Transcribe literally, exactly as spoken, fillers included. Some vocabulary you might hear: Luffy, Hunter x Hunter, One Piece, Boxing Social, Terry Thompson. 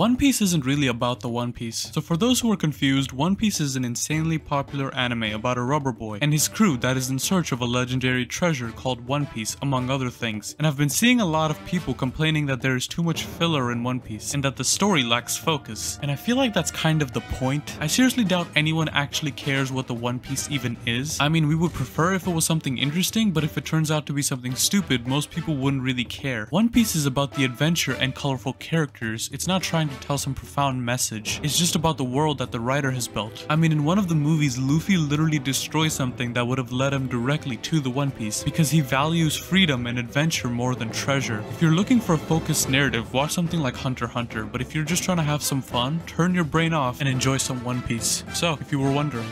One Piece isn't really about the One Piece. So for those who are confused, One Piece is an insanely popular anime about a rubber boy and his crew that is in search of a legendary treasure called One Piece, among other things. And I've been seeing a lot of people complaining that there is too much filler in One Piece and that the story lacks focus. And I feel like that's kind of the point. I seriously doubt anyone actually cares what the One Piece even is. I mean, we would prefer if it was something interesting, but if it turns out to be something stupid, most people wouldn't really care. One Piece is about the adventure and colorful characters. It's not trying to tell some profound message. It's just about the world that the writer has built. I mean, in one of the movies, Luffy literally destroys something that would have led him directly to the One Piece because he values freedom and adventure more than treasure. If you're looking for a focused narrative, watch something like Hunter x Hunter, but if you're just trying to have some fun, turn your brain off and enjoy some One Piece. So, if you were wondering.